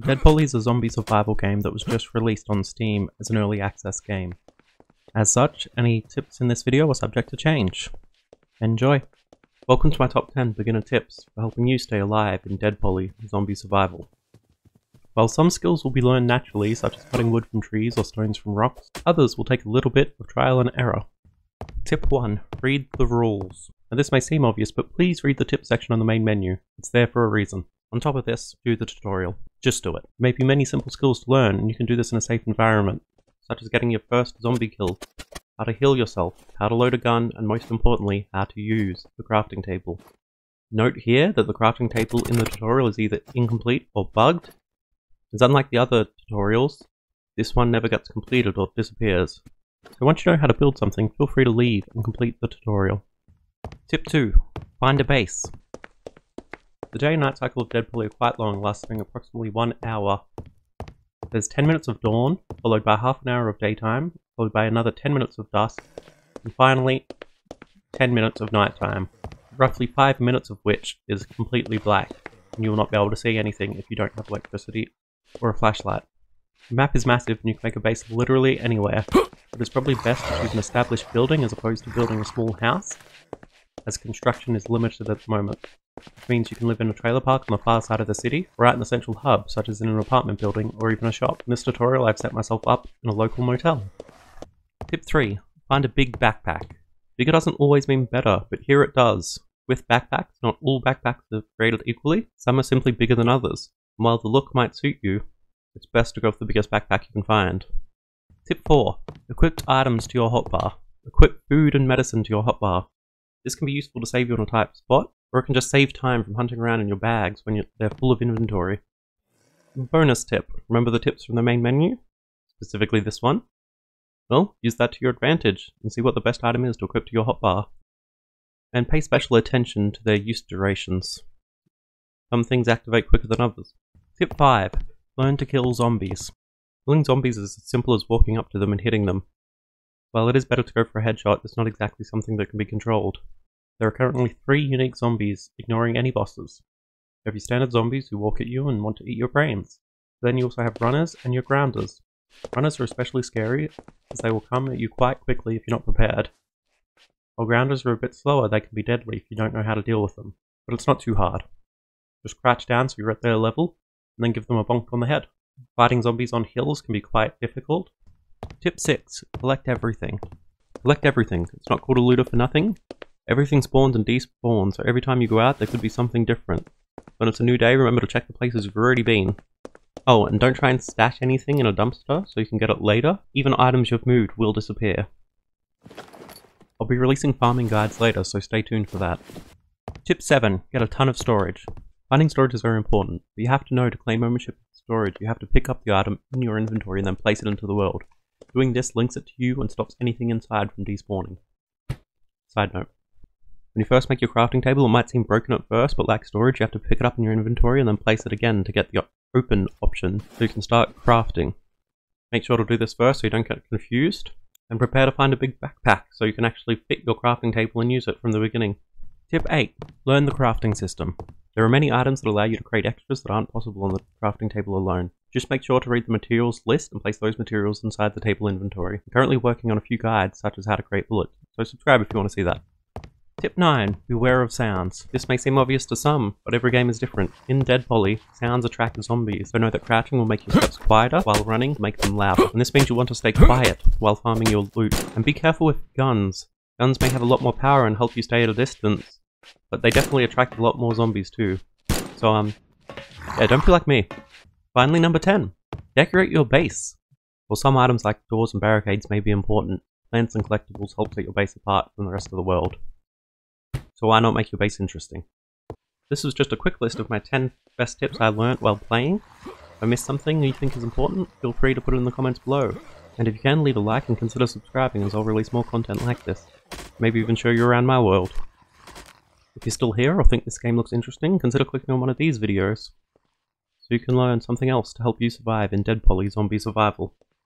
DeadPoly is a zombie survival game that was just released on Steam as an early access game. As such, any tips in this video are subject to change. Enjoy! Welcome to my top 10 beginner tips for helping you stay alive in DeadPoly zombie survival. While some skills will be learned naturally, such as cutting wood from trees or stones from rocks, others will take a little bit of trial and error. Tip 1. Read the rules. Now this may seem obvious, but please read the tip section on the main menu. It's there for a reason. On top of this, do the tutorial. Just do it. There may be many simple skills to learn, and you can do this in a safe environment, such as getting your first zombie kill, how to heal yourself, how to load a gun, and most importantly, how to use the crafting table. Note here that the crafting table in the tutorial is either incomplete or bugged, as unlike the other tutorials, this one never gets completed or disappears. So once you know how to build something, feel free to leave and complete the tutorial. Tip 2. Find a base. The day and night cycle of DeadPoly are quite long, lasting approximately 1 hour. There's 10 minutes of dawn, followed by half an hour of daytime, followed by another 10 minutes of dusk, and finally 10 minutes of nighttime, roughly 5 minutes of which is completely black, and you will not be able to see anything if you don't have electricity or a flashlight. The map is massive and you can make a base literally anywhere, but it's probably best to use an established building as opposed to building a small house, as construction is limited at the moment. Which means you can live in a trailer park on the far side of the city, or at an essential hub, such as in an apartment building or even a shop. In this tutorial I've set myself up in a local motel. Tip 3. Find a big backpack. Bigger doesn't always mean better, but here it does. With backpacks, not all backpacks are created equally, some are simply bigger than others, and while the look might suit you, it's best to go for the biggest backpack you can find. Tip 4. Equip items to your hotbar. Equip food and medicine to your hotbar. This can be useful to save you on a tight spot, or it can just save time from hunting around in your bags when they're full of inventory. Bonus tip. Remember the tips from the main menu? Specifically this one? Well, use that to your advantage and see what the best item is to equip to your hotbar. And pay special attention to their use durations. Some things activate quicker than others. Tip 5. Learn to kill zombies. Killing zombies is as simple as walking up to them and hitting them. While it is better to go for a headshot, it's not exactly something that can be controlled. There are currently 3 unique zombies, ignoring any bosses. There are your standard zombies who walk at you and want to eat your brains. Then you also have runners and your grounders. Runners are especially scary, as they will come at you quite quickly if you're not prepared. While grounders are a bit slower, they can be deadly if you don't know how to deal with them. But it's not too hard. Just crouch down so you're at their level, and then give them a bonk on the head. Fighting zombies on hills can be quite difficult. Tip 6. Collect everything. Collect everything. It's not called a looter for nothing. Everything spawns and despawns, so every time you go out there could be something different. When it's a new day, remember to check the places you've already been. Oh, and don't try and stash anything in a dumpster so you can get it later. Even items you've moved will disappear. I'll be releasing farming guides later, so stay tuned for that. Tip 7. Get a ton of storage. Finding storage is very important, but you have to know to claim ownership of storage, you have to pick up the item in your inventory and then place it into the world. Doing this links it to you and stops anything inside from despawning. Side note. When you first make your crafting table, it might seem broken at first, but like storage, you have to pick it up in your inventory and then place it again to get the open option so you can start crafting. Make sure to do this first so you don't get confused, and prepare to find a big backpack so you can actually fit your crafting table and use it from the beginning. Tip 8. Learn the crafting system. There are many items that allow you to create extras that aren't possible on the crafting table alone. Just make sure to read the materials list and place those materials inside the table inventory. I'm currently working on a few guides such as how to create bullets, so subscribe if you want to see that. Tip 9. Beware of sounds. This may seem obvious to some, but every game is different. In DeadPoly, sounds attract zombies, so know that crouching will make your steps quieter, while running will make them louder. And this means you want to stay quiet while farming your loot. And be careful with guns. Guns may have a lot more power and help you stay at a distance, but they definitely attract a lot more zombies too. So yeah, don't be like me. Finally, number 10. Decorate your base. Well, some items like doors and barricades may be important. Plants and collectibles help set your base apart from the rest of the world. So why not make your base interesting? This was just a quick list of my 10 best tips I learnt while playing. If I missed something you think is important, feel free to put it in the comments below. And if you can, leave a like and consider subscribing as I'll release more content like this. Maybe even show you around my world. If you're still here or think this game looks interesting, consider clicking on one of these videos so you can learn something else to help you survive in DeadPoly zombie survival.